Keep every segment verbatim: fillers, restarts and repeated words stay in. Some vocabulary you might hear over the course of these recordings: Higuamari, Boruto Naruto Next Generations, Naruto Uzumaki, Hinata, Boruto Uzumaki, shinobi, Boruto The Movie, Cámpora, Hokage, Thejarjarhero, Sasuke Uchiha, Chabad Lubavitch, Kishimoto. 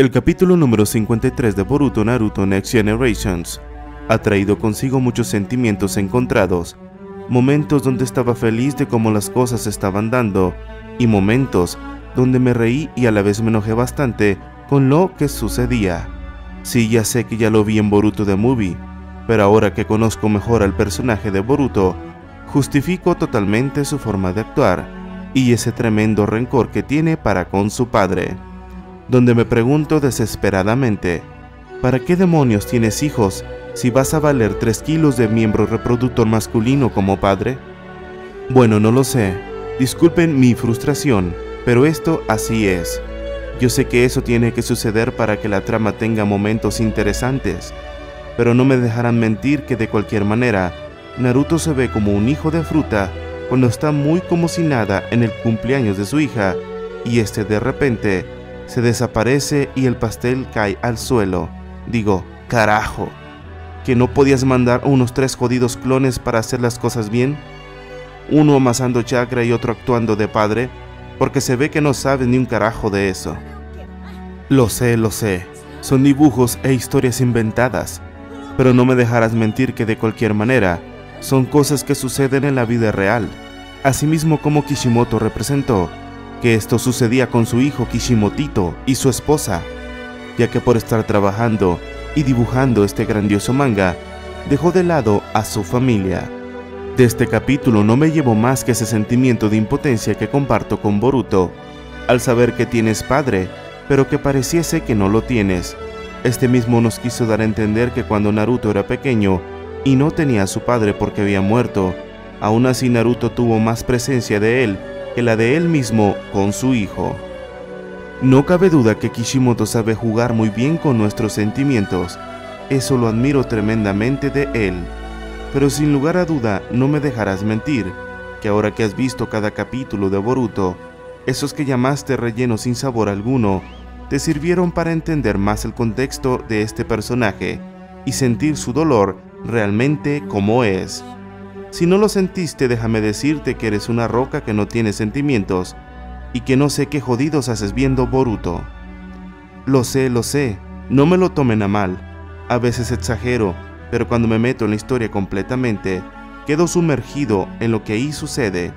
El capítulo número cincuenta y tres de Boruto Naruto Next Generations ha traído consigo muchos sentimientos encontrados, momentos donde estaba feliz de cómo las cosas estaban dando y momentos donde me reí y a la vez me enojé bastante con lo que sucedía. Sí, ya sé que ya lo vi en Boruto The Movie, pero ahora que conozco mejor al personaje de Boruto, justifico totalmente su forma de actuar y ese tremendo rencor que tiene para con su padre. Donde me pregunto desesperadamente, ¿para qué demonios tienes hijos si vas a valer tres kilos de miembro reproductor masculino como padre? Bueno, no lo sé, disculpen mi frustración, pero esto así es. Yo sé que eso tiene que suceder para que la trama tenga momentos interesantes, pero no me dejarán mentir que de cualquier manera, Naruto se ve como un hijo de fruta cuando está muy como si nada en el cumpleaños de su hija y este de repente se desaparece y el pastel cae al suelo. Digo, carajo, ¿que no podías mandar a unos tres jodidos clones para hacer las cosas bien? Uno amasando chakra y otro actuando de padre, porque se ve que no sabes ni un carajo de eso. Lo sé, lo sé, son dibujos e historias inventadas, pero no me dejarás mentir que de cualquier manera, son cosas que suceden en la vida real, asimismo como Kishimoto representó, que esto sucedía con su hijo Kishimotito y su esposa, ya que por estar trabajando y dibujando este grandioso manga, dejó de lado a su familia. De este capítulo no me llevo más que ese sentimiento de impotencia que comparto con Boruto, al saber que tienes padre, pero que pareciese que no lo tienes. Este mismo nos quiso dar a entender que cuando Naruto era pequeño y no tenía a su padre porque había muerto, aún así Naruto tuvo más presencia de él que la de él mismo con su hijo. No cabe duda que Kishimoto sabe jugar muy bien con nuestros sentimientos, eso lo admiro tremendamente de él, pero sin lugar a duda no me dejarás mentir, que ahora que has visto cada capítulo de Boruto, esos que llamaste relleno sin sabor alguno, te sirvieron para entender más el contexto de este personaje y sentir su dolor realmente como es. Si no lo sentiste, déjame decirte que eres una roca que no tiene sentimientos y que no sé qué jodidos haces viendo Boruto. Lo sé, lo sé, no me lo tomen a mal. A veces exagero, pero cuando me meto en la historia completamente, quedo sumergido en lo que ahí sucede.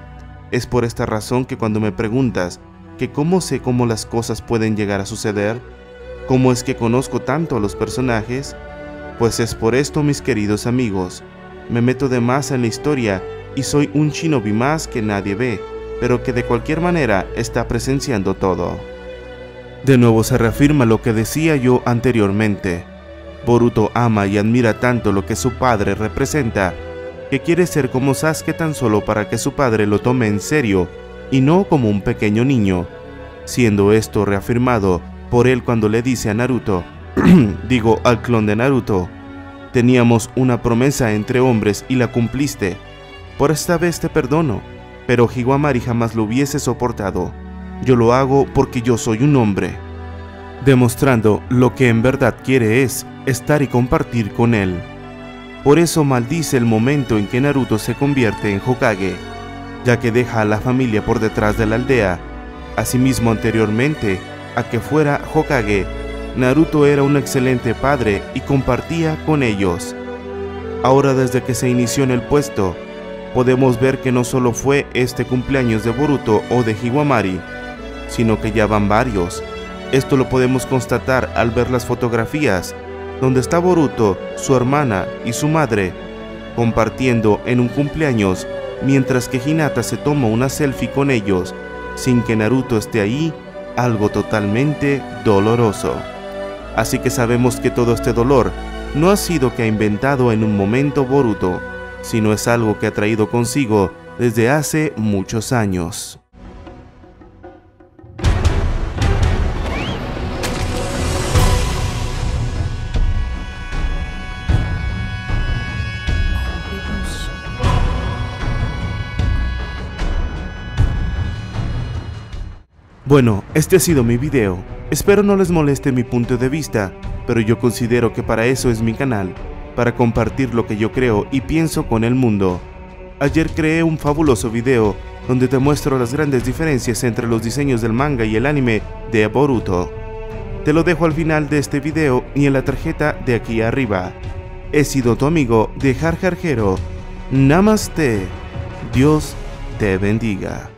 Es por esta razón que cuando me preguntas que cómo sé cómo las cosas pueden llegar a suceder, cómo es que conozco tanto a los personajes, pues es por esto, mis queridos amigos. Me meto de más en la historia y soy un shinobi más que nadie ve, pero que de cualquier manera está presenciando todo. De nuevo se reafirma lo que decía yo anteriormente. Boruto ama y admira tanto lo que su padre representa, que quiere ser como Sasuke tan solo para que su padre lo tome en serio y no como un pequeño niño, siendo esto reafirmado por él cuando le dice a Naruto, digo al clon de Naruto, teníamos una promesa entre hombres y la cumpliste. Por esta vez te perdono, pero Higuamari jamás lo hubiese soportado. Yo lo hago porque yo soy un hombre. Demostrando lo que en verdad quiere es estar y compartir con él. Por eso maldice el momento en que Naruto se convierte en Hokage, ya que deja a la familia por detrás de la aldea. Asimismo, anteriormente a que fuera Hokage, Naruto era un excelente padre y compartía con ellos. Ahora, desde que se inició en el puesto, podemos ver que no solo fue este cumpleaños de Boruto o de Higuamari, sino que ya van varios. Esto lo podemos constatar al ver las fotografías, donde está Boruto, su hermana y su madre, compartiendo en un cumpleaños, mientras que Hinata se toma una selfie con ellos, sin que Naruto esté ahí, algo totalmente doloroso. Así que sabemos que todo este dolor no ha sido que ha inventado en un momento Boruto, sino es algo que ha traído consigo desde hace muchos años. Bueno, este ha sido mi video. Espero no les moleste mi punto de vista, pero yo considero que para eso es mi canal, para compartir lo que yo creo y pienso con el mundo. Ayer creé un fabuloso video donde te muestro las grandes diferencias entre los diseños del manga y el anime de Boruto. Te lo dejo al final de este video y en la tarjeta de aquí arriba. He sido tu amigo Thejarjarhero. Namaste. Dios te bendiga.